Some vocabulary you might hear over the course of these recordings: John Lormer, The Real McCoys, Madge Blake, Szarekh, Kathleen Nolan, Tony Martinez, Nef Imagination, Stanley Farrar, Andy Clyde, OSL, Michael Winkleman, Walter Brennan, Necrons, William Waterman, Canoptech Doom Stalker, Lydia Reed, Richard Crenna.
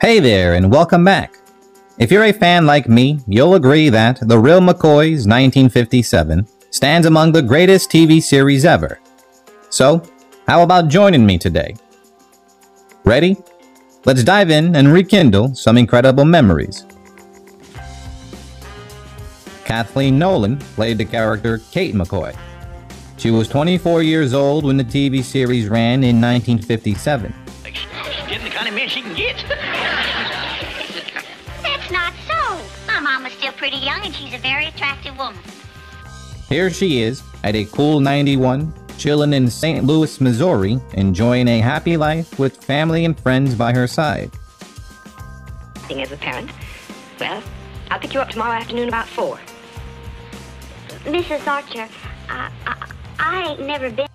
Hey there, and welcome back. If you're a fan like me, you'll agree that The Real McCoys 1957 stands among the greatest TV series ever. So, how about joining me today? Ready? Let's dive in and rekindle some incredible memories. Kathleen Nolan played the character Kate McCoy. She was 24 years old when the TV series ran in 1957. She's getting the kind of man she can get. That's not so. My mom was still pretty young and she's a very attractive woman. Here she is at a cool 91, chilling in St. Louis, Missouri, enjoying a happy life with family and friends by her side. As a parent, well, I'll pick you up tomorrow afternoon about 4. Mrs. Archer, I ain't never been.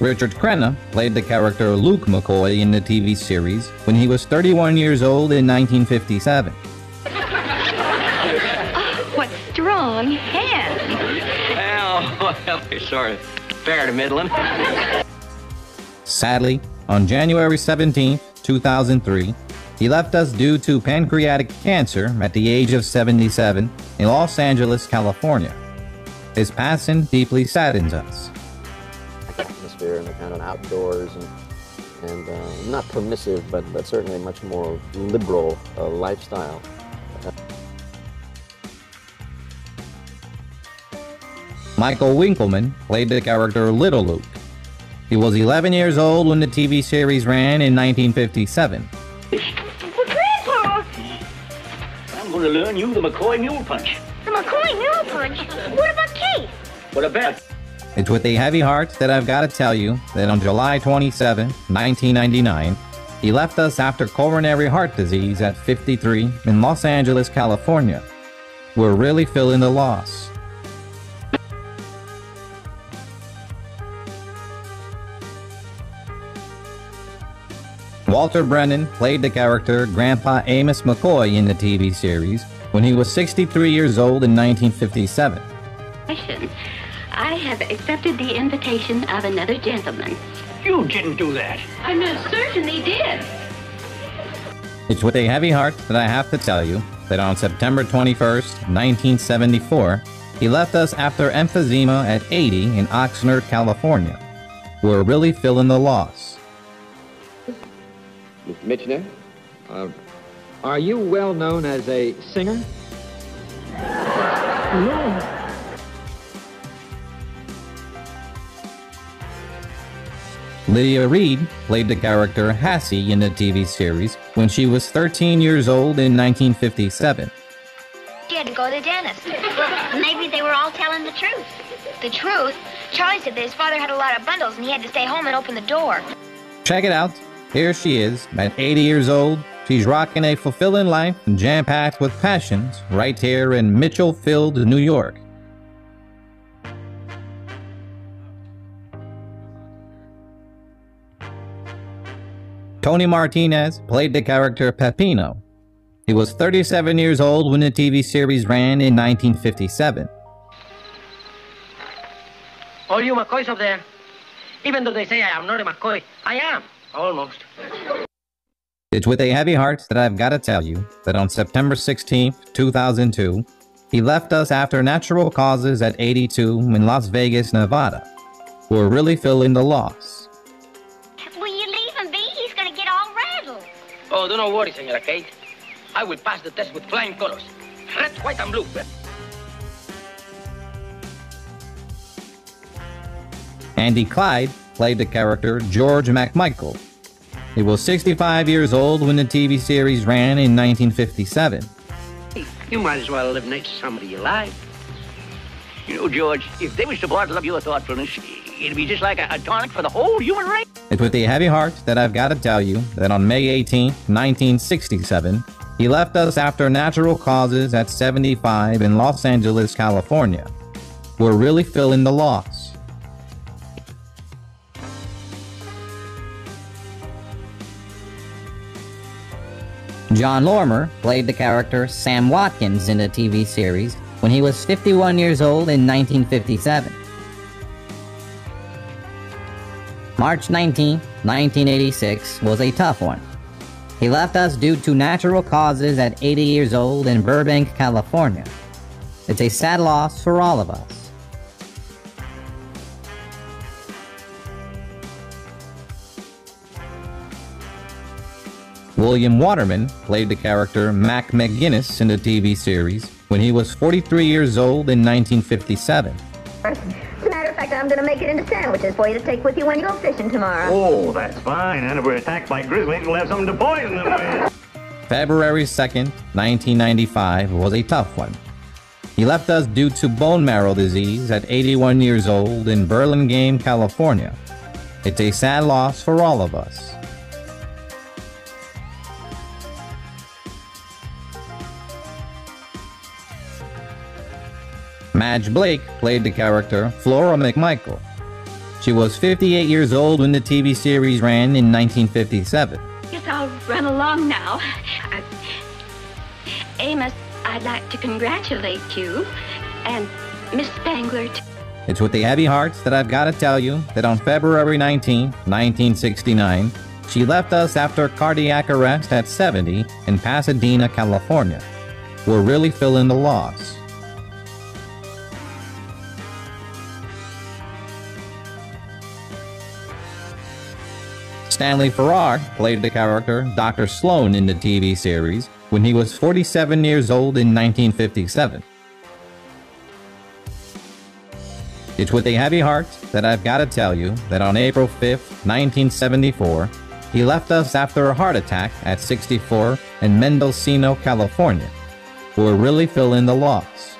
Richard Crenna played the character Luke McCoy in the TV series when he was 31 years old in 1957. Oh, what strong hands! Ow, well, sorry. Fair to middling. Sadly, on January 17, 2003, he left us due to pancreatic cancer at the age of 77 in Los Angeles, California. His passing deeply saddens us. Atmosphere and the kind of outdoors and not permissive, but certainly much more liberal lifestyle. Michael Winkleman played the character Little Luke. He was 11 years old when the TV series ran in 1957. I'm going to learn you the McCoy Mule Punch. The McCoy Mule Punch? What about Kate? What about? It's with a heavy heart that I've got to tell you that on July 27, 1999, he left us after coronary heart disease at 53 in Los Angeles, California. We're really feeling the loss. Walter Brennan played the character Grandpa Amos McCoy in the TV series when he was 63 years old in 1957. I have accepted the invitation of another gentleman. You didn't do that. I most certainly did. It's with a heavy heart that I have to tell you that on September 21st, 1974, he left us after emphysema at 80 in Oxnard, California. We're really feeling the loss. Mr. Michener, are you well known as a singer? No. Lydia Reed played the character Hassie in the TV series when she was 13 years old in 1957. She had to go to the dentist. Maybe they were all telling the truth. The truth? Charlie said that his father had a lot of bundles and he had to stay home and open the door. Check it out. Here she is, at 80 years old, she's rocking a fulfilling life and jam-packed with passions right here in Mitchell Field, New York. Tony Martinez played the character Peppino. He was 37 years old when the TV series ran in 1957. All you McCoys up there, even though they say I am not a McCoy, I am. Almost. It's with a heavy heart that I've got to tell you that on September 16, 2002, he left us after natural causes at 82 in Las Vegas, Nevada. We're really feeling the loss. Will you leave him be? He's going to get all rattled. Oh, do not worry, Senora Kate. I will pass the test with flying colors. Red, white, and blue. Andy Clyde played the character George McMichael. He was 65 years old when the TV series ran in 1957. You might as well live next to somebody you like. You know, George, if they was to bottle up your thoughtfulness, it'd be just like a tonic for the whole human race. It's with a heavy heart that I've got to tell you that on May 18, 1967, he left us after natural causes at 75 in Los Angeles, California. We're really feeling the loss. John Lormer played the character Sam Watkins in the TV series when he was 51 years old in 1957. March 19, 1986 was a tough one. He left us due to natural causes at 80 years old in Burbank, California. It's a sad loss for all of us. William Waterman played the character Mac McGinnis in the TV series when he was 43 years old in 1957. As a matter of fact, I'm going to make it into sandwiches for you to take with you when you go fishing tomorrow. Oh, that's fine. And if we're attacked by grizzlies, we'll have something to poison them with. February 2nd, 1995 was a tough one. He left us due to bone marrow disease at 81 years old in Burlingame, California. It's a sad loss for all of us. Madge Blake played the character Flora McMichael. She was 58 years old when the TV series ran in 1957. Guess I'll run along now. Amos, I'd like to congratulate you and Miss Spangler. It's with a heavy heart that I've got to tell you that on February 19, 1969, she left us after cardiac arrest at 70 in Pasadena, California. We're really feeling the loss. Stanley Farrar played the character Dr. Sloan in the TV series when he was 47 years old in 1957. It's with a heavy heart that I've got to tell you that on April 5th, 1974, he left us after a heart attack at 64 in Mendocino, California. We're really feeling the loss.